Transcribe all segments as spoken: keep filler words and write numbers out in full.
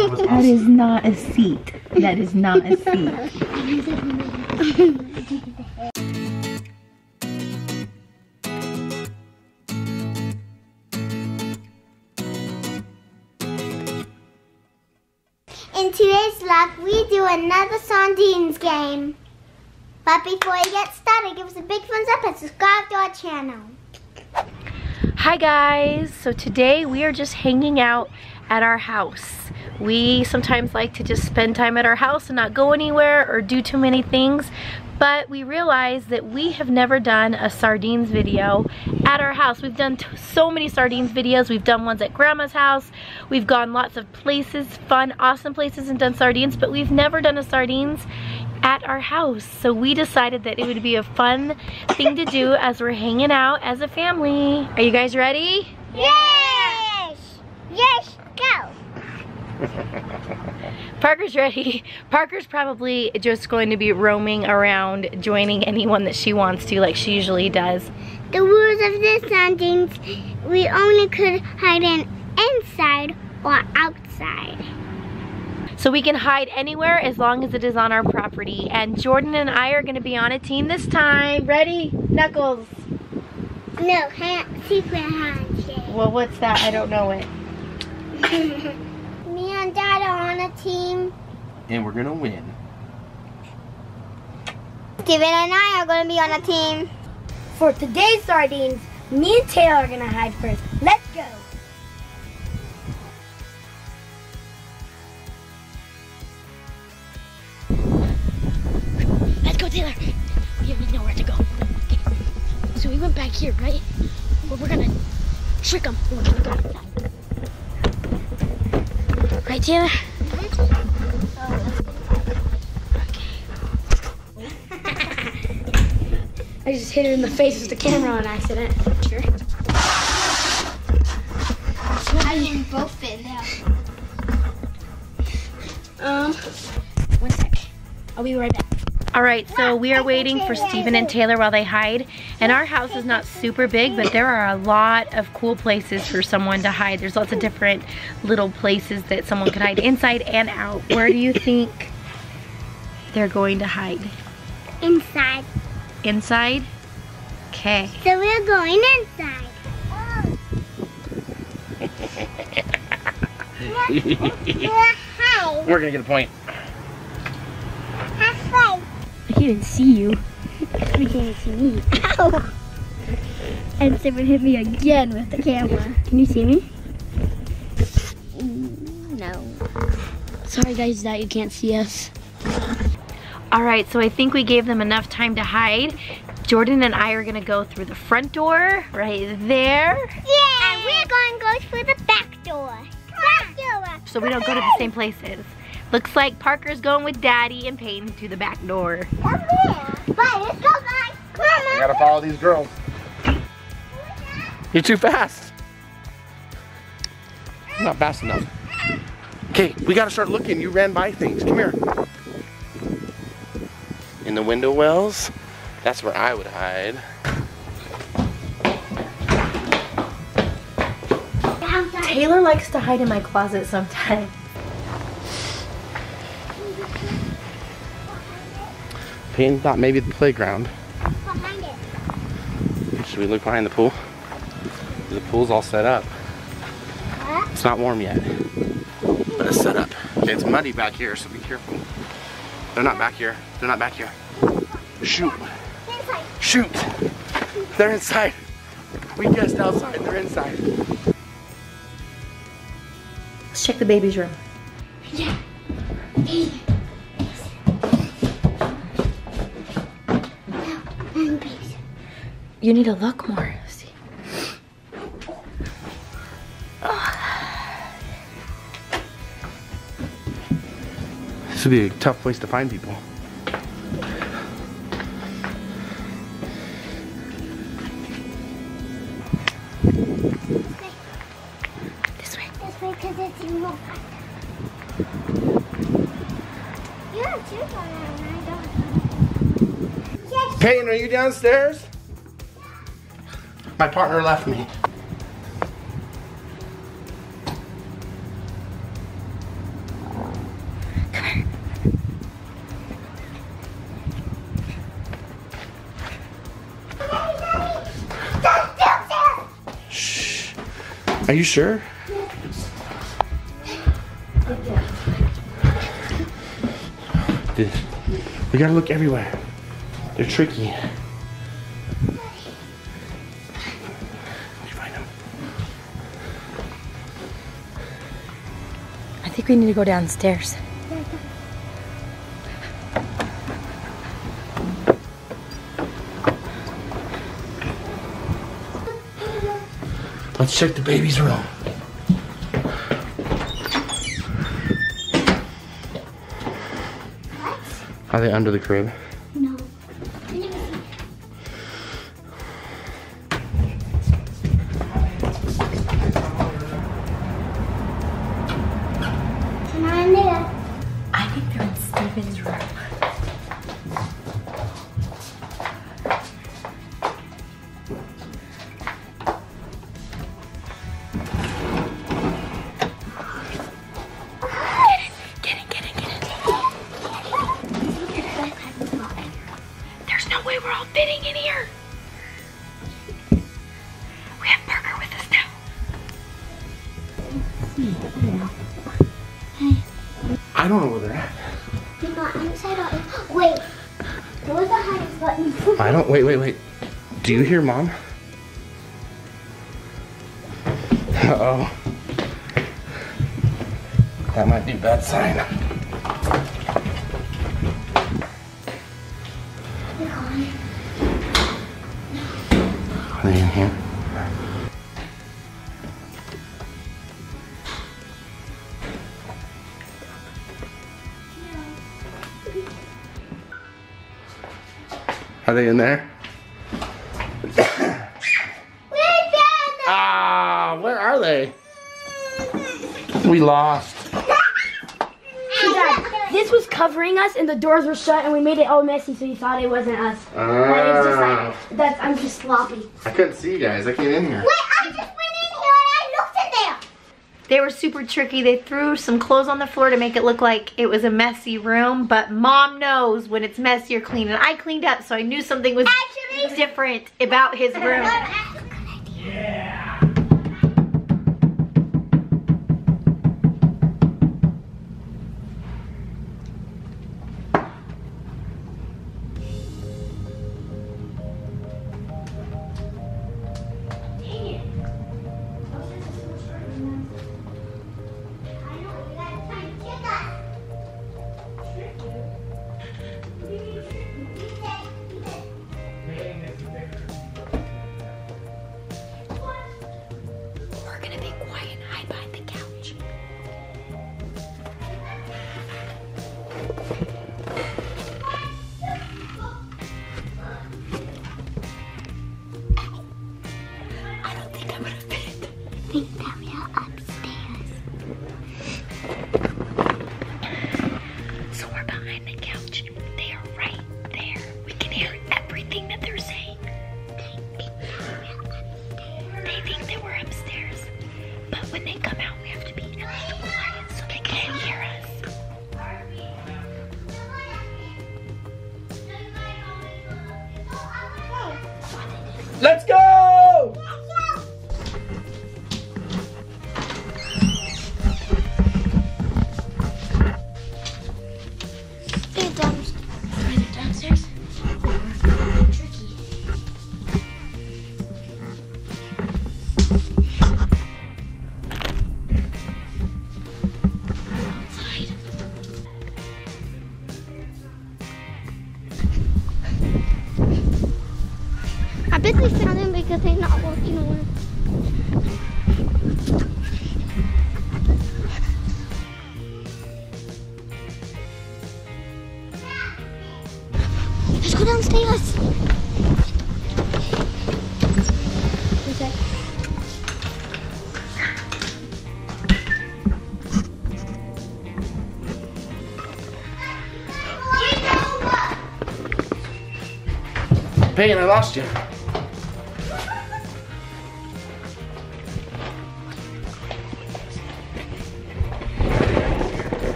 That was awesome. That is not a seat. That is not a seat. In today's vlog, we do another Sardines game. But before we get started, give us a big thumbs up and subscribe to our channel. Hi guys, so today we are just hanging out at our house. We sometimes like to just spend time at our house and not go anywhere or do too many things, but we realized that we have never done a Sardines video at our house. We've done so many Sardines videos. We've done ones at Grandma's house. We've gone lots of places, fun, awesome places, and done Sardines, but we've never done a Sardines at our house. So we decided that it would be a fun thing to do as we're hanging out as a family. Are you guys ready? Yes! Yes, go! Parker's ready. Parker's probably just going to be roaming around joining anyone that she wants to, like she usually does. The rules of this Sardines, we only could hide in inside or outside. So we can hide anywhere as long as it is on our property. And Jordan and I are gonna be on a team this time. Ready? Knuckles. No, can't secret handshake. Well, what's that? I don't know it. Me and Dad are on a team. And we're gonna win. Steven and I are gonna be on a team. For today's Sardines, me and Taylor are gonna hide first. Let's go. Let's go, Taylor. We have nowhere to go. Okay. So we went back here, right? But we're gonna trick them. We're gonna go outside. Right, Taylor? Mm-hmm. Okay. I just hit her in the face with the camera on accident. Sure. I didn't both fit now. Um, one sec. I'll be right back. All right, so we are waiting for Steven and Taylor while they hide. And our house is not super big, but there are a lot of cool places for someone to hide. There's lots of different little places that someone can hide inside and out. Where do you think they're going to hide? Inside. Inside? Okay. So we're going inside. Oh. We're gonna get a point. He didn't see you. He can't see me. Ow! And Steven hit me again with the camera. Can you see me? No. Sorry guys that you can't see us. Alright, so I think we gave them enough time to hide. Jordan and I are gonna go through the front door right there. Yeah! And we're gonna go through the back door. Back door. So we don't go to the same places. Looks like Parker's going with Daddy and Payton to the back door. Come here. Right, let's go, guys. Come on. I gotta follow these girls. You're too fast. I'm not fast enough. Okay, we gotta start looking. You ran by things. Come here. In the window wells, that's where I would hide. Taylor likes to hide in my closet sometimes. Payton thought maybe the playground. Behind it. Should we look behind the pool? The pool's all set up. Huh? It's not warm yet, but it's set up. Okay, it's muddy back here, so be careful. They're not back here. They're not back here. Shoot. Shoot. They're inside. We guessed outside. They're inside. Let's check the baby's room. Yeah. Hey. You need to look more. See. Oh. This would be a tough place to find people. This way. This way, because it's even more fun. You have two on that, and I don't. Yes. Payton, are you downstairs? My partner left me. Are you sure? Dude, we gotta look everywhere. They're tricky. I think we need to go downstairs. Let's check the baby's room. What? Are they under the crib? No. I don't know where they're at. They got inside out. Wait. There was a hide button. I don't. Wait, wait, wait. Do you hear Mom? Uh oh. That might be a bad sign. They're gone. Are they in here? Are they in there? We're down there. Ah, where are they? We lost. So Dad, this was covering us, and the doors were shut, and we made it all messy, so you thought it wasn't us. Uh, but it's just like that's. I'm just sloppy. I couldn't see you guys. I came in here. Wait, I just went in here and I looked at them. They were super tricky. They threw some clothes on the floor to make it look like it was a messy room, but Mom knows when it's messy or clean, and I cleaned up, so I knew something was actually different about his room. Yeah. Let's go! Let's go! They're downstairs. Are they downstairs? Tricky. Outside. I bet they found them because they're not walking away. Let's go downstairs. Payton, I lost you.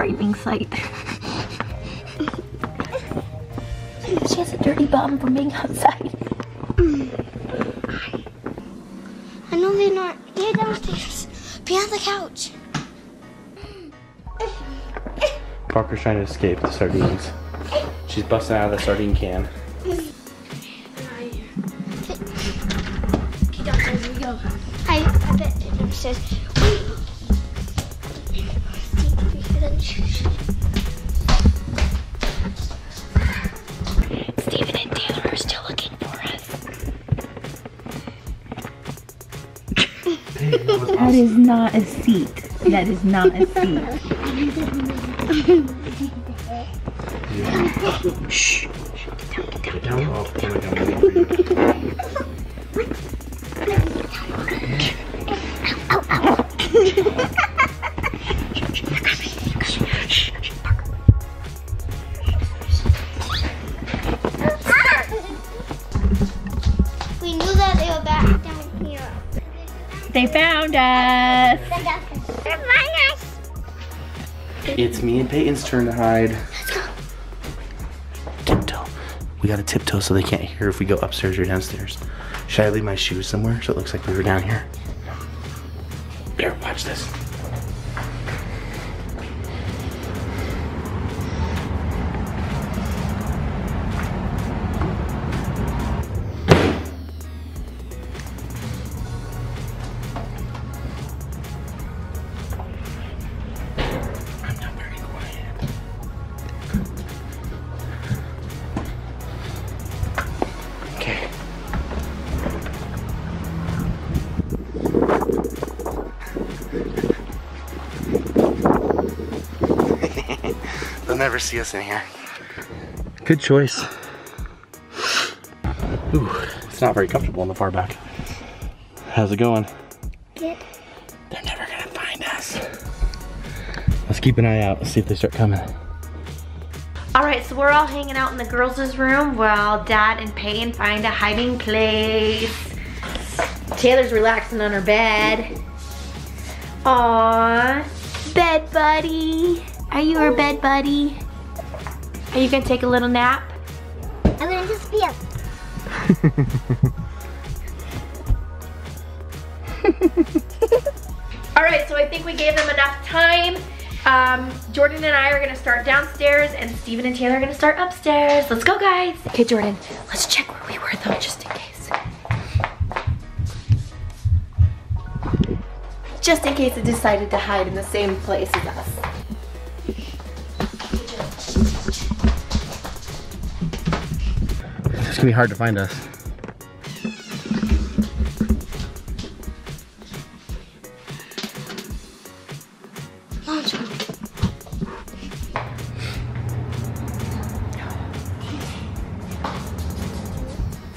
frightening sight. She has a dirty bottom from being outside. I know they're not. They're downstairs. Behind the couch. Parker's trying to escape the sardines. She's busting out of the sardine can. Okay, downstairs we go. I, I bet they're upstairs. Wait. Steven and Taylor are still looking for us. That is not a seat. That is not a seat. Shh. Get down. Oh, my God. They found us! They found us! It's me and Peyton's turn to hide. Let's go. Tiptoe. We gotta tiptoe so they can't hear if we go upstairs or downstairs. Should I leave my shoes somewhere so it looks like we were down here? Here, watch this. Never see us in here. Good choice. Ooh, it's not very comfortable in the far back. How's it going? Good. They're never gonna find us. Let's keep an eye out. Let's see if they start coming. All right, so we're all hanging out in the girls' room while Dad and Payton find a hiding place. Taylor's relaxing on her bed. Aw, bed buddy. Are you our bed buddy? Are you gonna take a little nap? I'm gonna disappear. All right, so I think we gave them enough time. Um, Jordan and I are gonna start downstairs and Steven and Taylor are gonna start upstairs. Let's go, guys. Okay, Jordan, let's check where we were though, just in case. Just in case it decided to hide in the same place as us. It's gonna be hard to find us.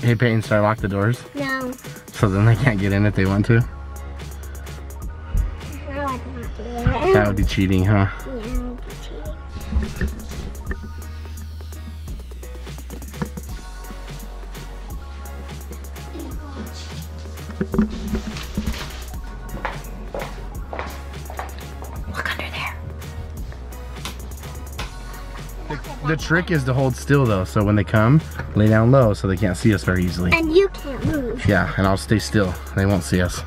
Hey Peyton, should I lock the doors? No. So then they can't get in if they want to? No, I don't want to. That would be cheating, huh? Yeah. Look under there. The, the trick is to hold still though, so when they come, lay down low so they can't see us very easily. And you can't move. Yeah, and I'll stay still. They won't see us.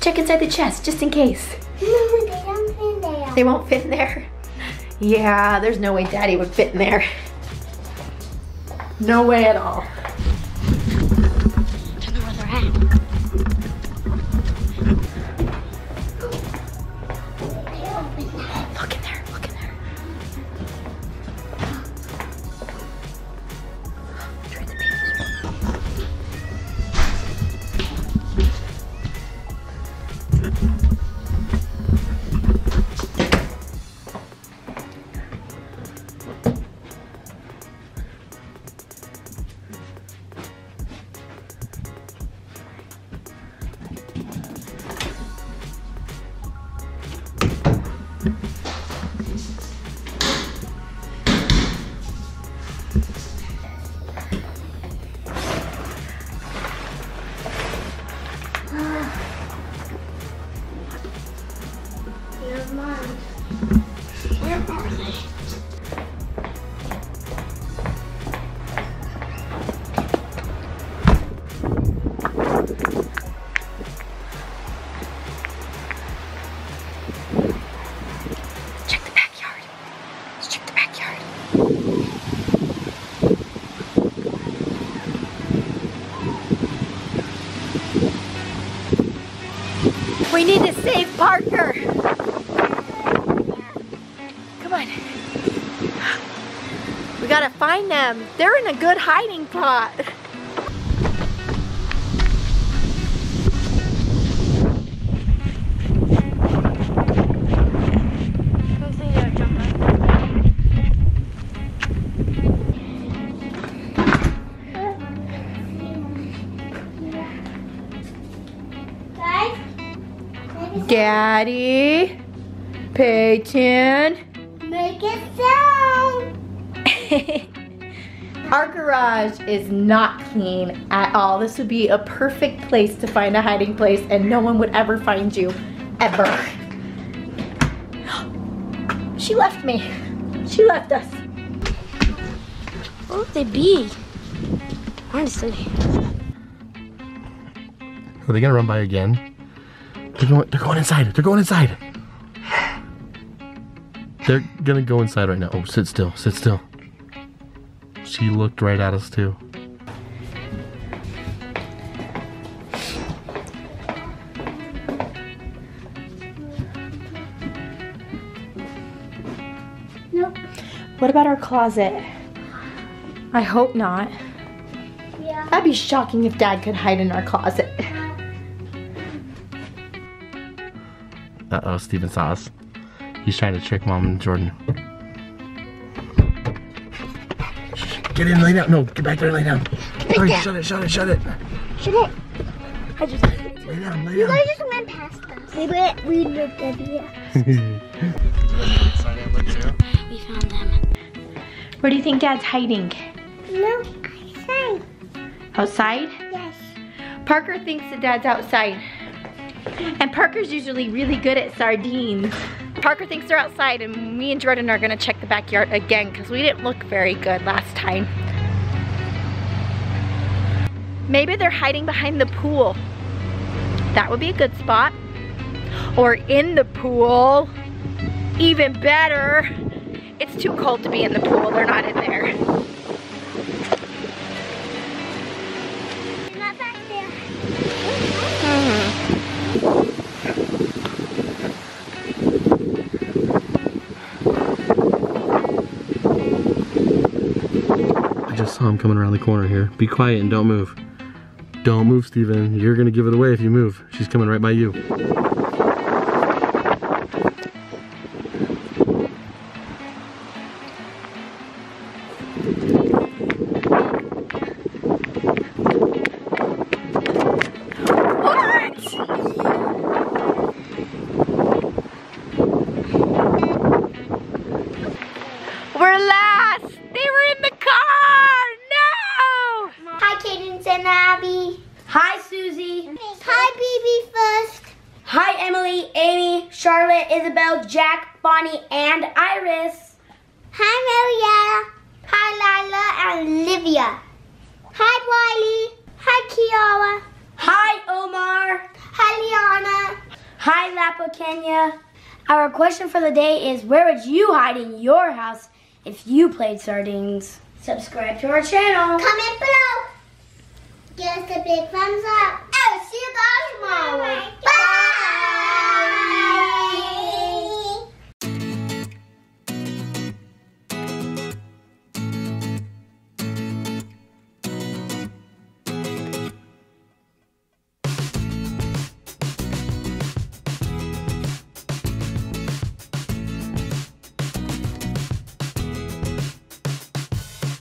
Check inside the chest, just in case. No, they don't fit in there. They won't fit in there? Yeah, there's no way Daddy would fit in there. No way at all. Don't know where they're at. Look in there, look in there. Turn the page. save Parker. Come on. We gotta find them. They're in a good hiding spot. Daddy, Payton, make it sound. Our garage is not clean at all. This would be a perfect place to find a hiding place, and no one would ever find you, ever. She left me. She left us. What would they be? Honestly. Are they gonna run by again? They're going, they're going inside. They're going inside. They're gonna go inside right now. Oh, sit still. Sit still. She looked right at us too. Nope. What about our closet? I hope not. Yeah. That'd be shocking if Dad could hide in our closet. Uh-oh, Steven saw us. He's trying to trick Mom and Jordan. Get in, lay down. No, get back there and lay down. Hurry, shut it, shut it, shut it. Shut it. I just... Lay down, lay down. You guys just went past us. We went, we looked at the We found them. Where do you think Dad's hiding? No, outside. Outside? Yes. Parker thinks that Dad's outside. And Parker's usually really good at sardines. Parker thinks they're outside, and me and Jordan are gonna check the backyard again because we didn't look very good last time. Maybe they're hiding behind the pool. That would be a good spot. Or in the pool. Even better. It's too cold to be in the pool. They're not in there. I'm coming around the corner here. Be quiet and don't move. Don't move, Steven. You're gonna give it away if you move. She's coming right by you. Isabel, Jack, Bonnie, and Iris. Hi, Mariella. Hi, Lila and Olivia. Hi, Wiley. Hi, Kiara. Hi, Omar. Hi, Liana. Hi, Lapa, Kenya. Our question for the day is, where would you hide in your house if you played sardines? Subscribe to our channel. Comment below. Give us a big thumbs up. I will see you guys tomorrow. Bye. Bye.